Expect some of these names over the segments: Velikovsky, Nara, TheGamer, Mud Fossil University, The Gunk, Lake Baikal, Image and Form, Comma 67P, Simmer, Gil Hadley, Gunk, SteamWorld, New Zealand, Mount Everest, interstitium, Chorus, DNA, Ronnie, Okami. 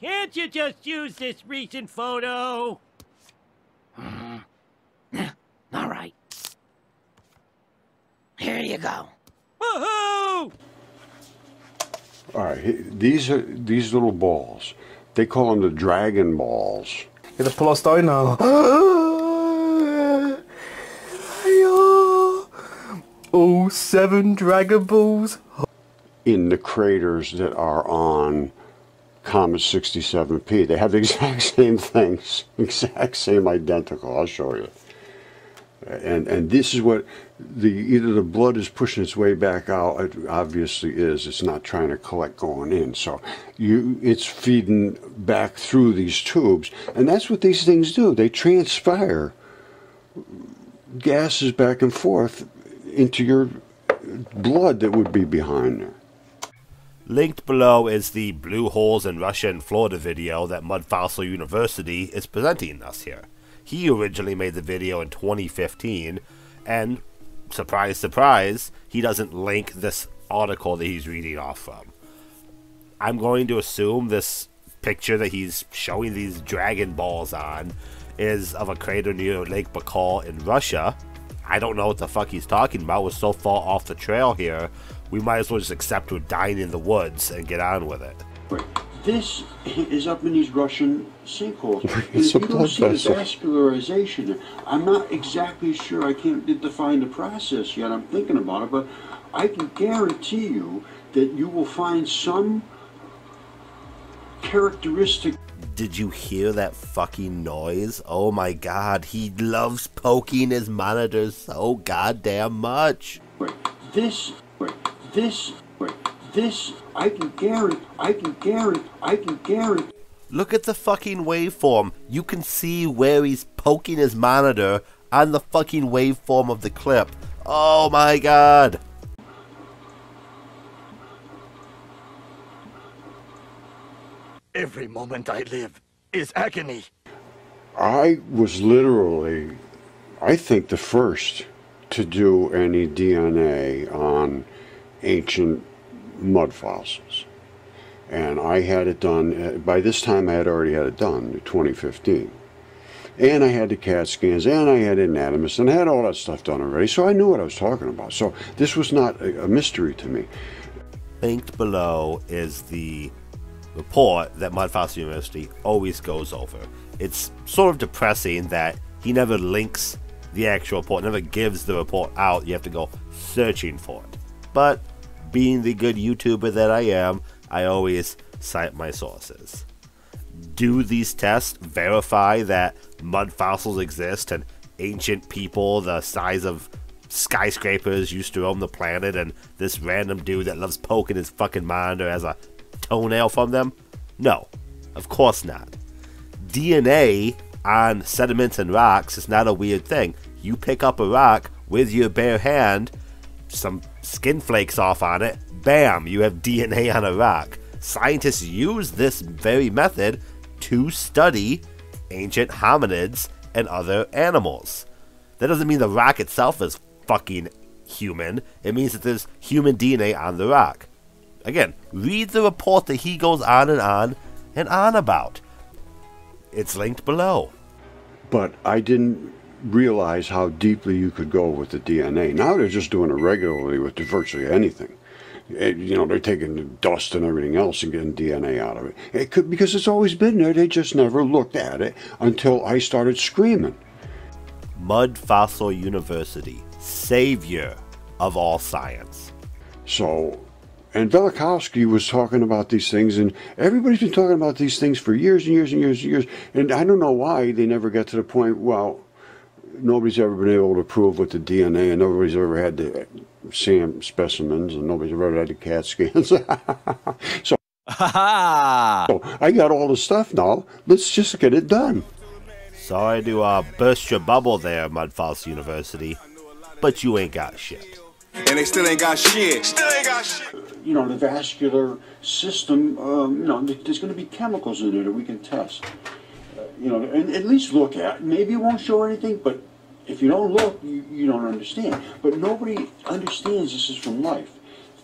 Can't you just use this recent photo? All right. Here you go. Woohoo! All right, these are these little balls. They call them the dragon balls. You have to pull us down now. Oh, 7 dragon balls. In the craters that are on Comma 67P, they have the exact same things, exact same identical. I'll show you. And this is what the either the blood is pushing its way back out. It obviously is. It's not trying to collect going in. So it's feeding back through these tubes, and that's what these things do. They transpire gases back and forth into your blood that would be behind there. Linked below is the Blue Holes in Russia and Florida video that Mud Fossil University is presenting us here. He originally made the video in 2015, and surprise, surprise, he doesn't link this article that he's reading off from. I'm going to assume this picture that he's showing these dragon balls on is of a crater near Lake Baikal in Russia. I don't know what the fuck he's talking about. We're so far off the trail here, we might as well just accept we're dying in the woods and get on with it. Wait. This is up in these Russian sinkholes. If you don't see the vascularization, I'm not exactly sure, I can't define the process yet, I'm thinking about it, but I can guarantee you that you will find some characteristic. Did you hear that fucking noise? Oh my god, he loves poking his monitors so goddamn much. This, I can guarantee. Look at the fucking waveform. You can see where he's poking his monitor on the fucking waveform of the clip. Oh my god. Every moment I live is agony. I was literally, I think, the first to do any DNA on ancient mud fossils, and I had it done by this time. I had already had it done in 2015, and I had the CAT scans, and I had anatomists, and I had all that stuff done already, so I knew what I was talking about. So this was not a mystery to me. Linked below is the report that Mud Fossil University always goes over. It's sort of depressing that he never links the actual report, never gives the report out. You have to go searching for it. But being the good YouTuber that I am, I always cite my sources. Do these tests verify that mud fossils exist and ancient people the size of skyscrapers used to roam the planet and this random dude that loves poking his fucking monitor has a toenail from them? No, of course not. DNA on sediments and rocks is not a weird thing. You pick up a rock with your bare hand, some skin flakes off on it, bam, you have DNA on a rock. Scientists use this very method to study ancient hominids and other animals. That doesn't mean the rock itself is fucking human. It means that there's human DNA on the rock. Again, read the report that he goes on and on about. It's linked below. But I didn't realize how deeply you could go with the DNA. Now they're just doing it regularly with virtually anything. You know, they're taking the dust and everything else and getting DNA out of it. It could, because it's always been there. They just never looked at it until I started screaming. Mud Fossil University, savior of all science. So, and Velikovsky was talking about these things, and everybody's been talking about these things for years and years and years and years. And I don't know why they never got to the point. Well, nobody's ever been able to prove with the DNA, and nobody's ever had the SAM specimens, and nobody's ever had the CAT scans. So I got all the stuff now. Let's just get it done. Sorry to burst your bubble there, Mud Fossil University, but you ain't got shit. And they still ain't got shit. You know, the vascular system, you know, there's going to be chemicals in there that we can test. You know, and at least look at. Maybe it won't show anything, but if you don't look, you don't understand. But nobody understands this is from life.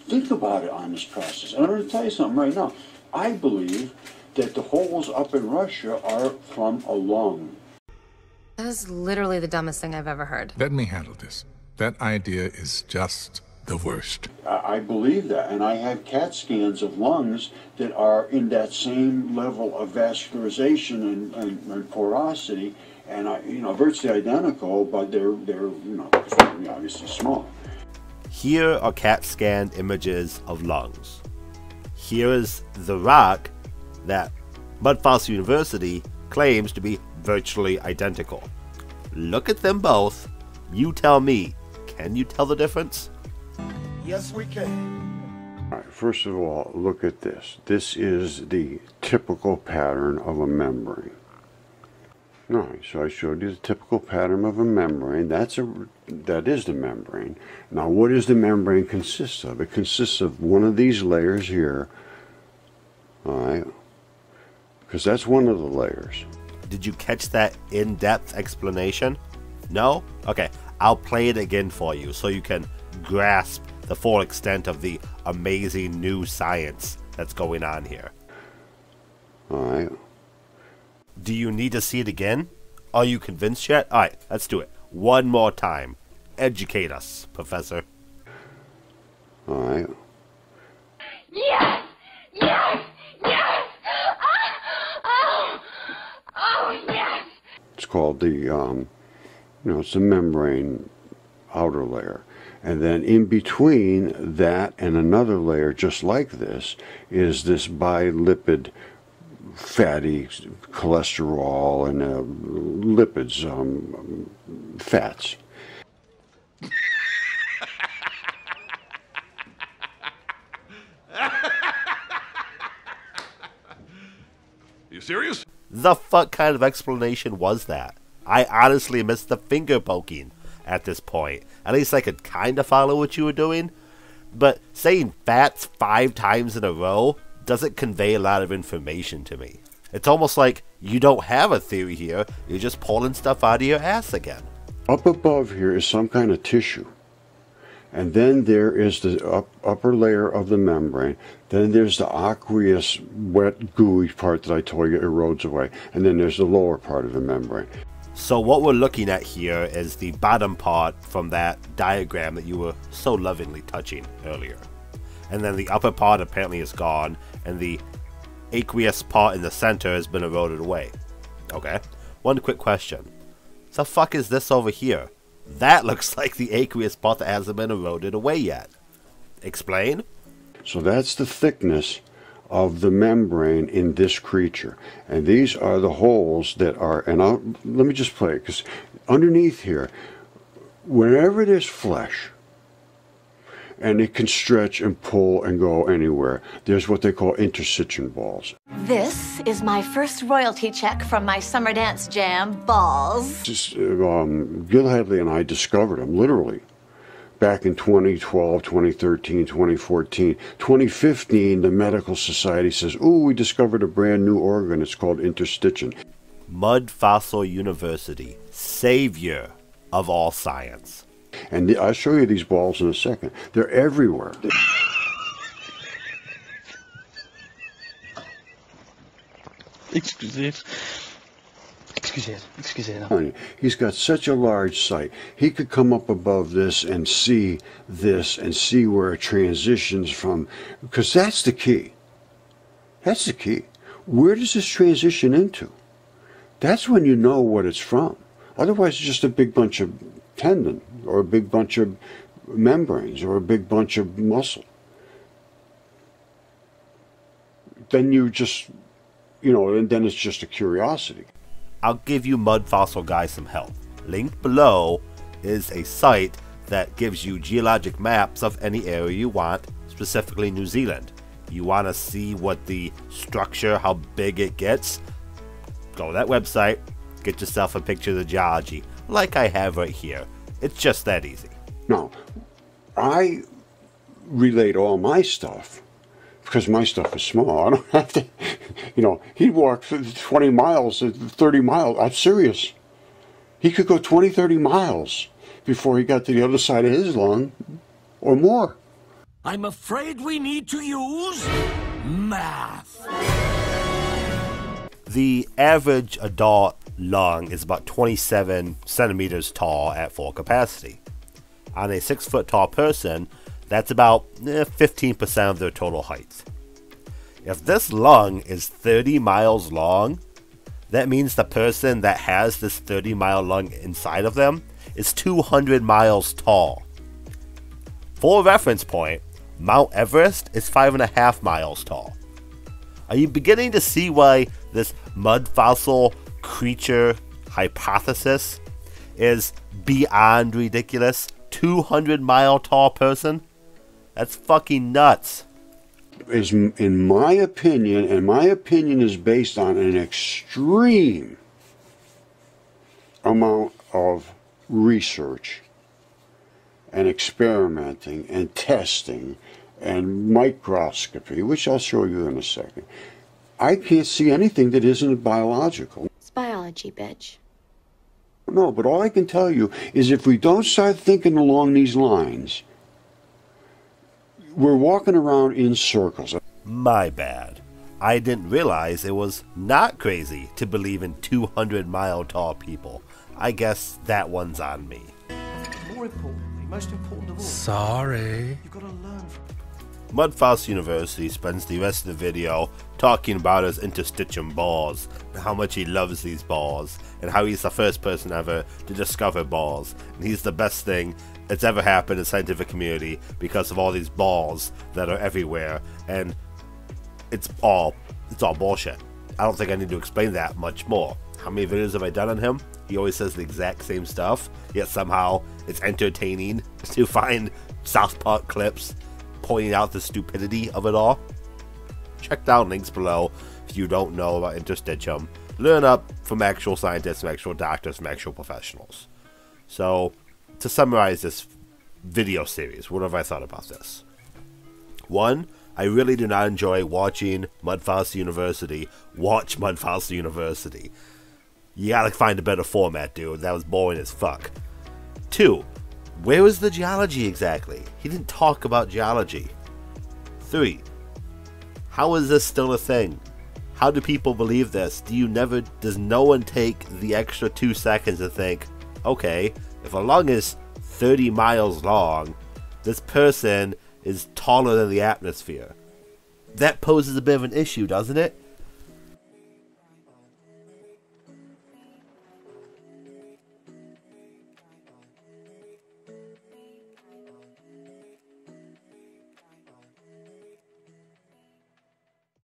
Think about it on this process. And I'm going to tell you something right now. I believe that the holes up in Russia are from a lung. That is literally the dumbest thing I've ever heard. Let me handle this. That idea is just the worst. I believe that, and I have CAT scans of lungs that are in that same level of vascularization and porosity, and virtually identical, but they're obviously small. Here are CAT scanned images of lungs. Here is the rock that Mud Fossil University claims to be virtually identical. Look at them both. You tell me, can you tell the difference? Yes, we can. All right, first of all, look at this. This is the typical pattern of a membrane. All right, so I showed you the typical pattern of a membrane. That is the membrane. Now, what does the membrane consist of? It consists of one of these layers here. All right, because that's one of the layers. Did you catch that in-depth explanation? No? Okay, I'll play it again for you so you can grasp the full extent of the amazing new science that's going on here. All right. Do you need to see it again? Are you convinced yet? All right, let's do it. One more time. Educate us, Professor. All right. Yes! Yes! Yes! Oh! Oh! Oh, yes! It's called the, it's the membrane outer layer. And then in between that and another layer just like this is this bilipid fatty cholesterol and lipids, fats. You serious? The fuck kind of explanation was that? I honestly missed the finger poking at this point. At least I could kind of follow what you were doing, but saying fats 5 times in a row doesn't convey a lot of information to me. It's almost like you don't have a theory here, you're just pulling stuff out of your ass again. Up above here is some kind of tissue, and then there is the upper layer of the membrane, then there's the aqueous, wet, gooey part that I told you erodes away, and then there's the lower part of the membrane. So what we're looking at here is the bottom part from that diagram that you were so lovingly touching earlier. And then the upper part apparently is gone, and the aqueous part in the center has been eroded away. Okay, one quick question. The fuck is this over here? That looks like the aqueous part that hasn't been eroded away yet. Explain? So that's the thickness of the membrane in this creature, and these are the holes that are, and let me just play it, because underneath here, whenever there's flesh, and it can stretch and pull and go anywhere, there's what they call interstitium balls. This is my first royalty check from my summer dance jam, balls. Just, Gil Hadley and I discovered them, literally. Back in 2012, 2013, 2014, 2015, the medical society says, ooh, we discovered a brand new organ. It's called interstitium. Mud Fossil University, savior of all science. And I'll show you these balls in a second. They're everywhere. Excuse me. Excuse me. He's got such a large site. He could come up above this and see where it transitions from, because that's the key. That's the key. Where does this transition into? That's when you know what it's from. Otherwise, it's just a big bunch of tendon, or a big bunch of membranes, or a big bunch of muscle. Then you just, and then it's just a curiosity. I'll give you Mud Fossil guys some help. Linked below is a site that gives you geologic maps of any area you want, specifically New Zealand. You want to see what the structure, how big it gets? Go to that website, get yourself a picture of the geology, like I have right here. It's just that easy. Now, I relate all my stuff, because my stuff is small. I don't have to, he walked 20 miles, 30 miles. I'm serious. He could go 20, 30 miles before he got to the other side of his lung or more. I'm afraid we need to use math. The average adult lung is about 27 centimeters tall at full capacity. On a 6-foot tall person, that's about 15% of their total height. If this lung is 30 miles long, that means the person that has this 30-mile lung inside of them is 200 miles tall. For reference point, Mount Everest is 5.5 miles tall. Are you beginning to see why this mud fossil creature hypothesis is beyond ridiculous? 200-mile tall person? That's fucking nuts. Is, in my opinion, and my opinion is based on an extreme amount of research and experimenting and testing and microscopy, which I'll show you in a second. I can't see anything that isn't biological. It's biology, bitch. No, but all I can tell you is if we don't start thinking along these lines, we're walking around in circles. My bad. I didn't realize it was not crazy to believe in 200-mile tall people. I guess that one's on me. More importantly, most important of all. Sorry. You've got to learn from... Mud Fossil University spends the rest of the video talking about his interstitium balls, and how much he loves these balls, and how he's the first person ever to discover balls, and he's the best thing that's ever happened in the scientific community because of all these balls that are everywhere, and it's all bullshit. I don't think I need to explain that much more. How many videos have I done on him? He always says the exact same stuff, yet somehow it's entertaining to find South Park clips pointing out the stupidity of it all. Check down links below if you don't know about interstitium. Learn up from actual scientists, from actual doctors, from actual professionals. So, to summarize this video series, what have I thought about this? 1. I really do not enjoy watching Mud Fossil University watch Mud Fossil University. You gotta find a better format, dude. That was boring as fuck. 2. Where was the geology exactly? He didn't talk about geology. 3. How is this still a thing? How do people believe this? Does no one take the extra 2 seconds to think, okay, if a lung is 30 miles long, this person is taller than the atmosphere. That poses a bit of an issue, doesn't it?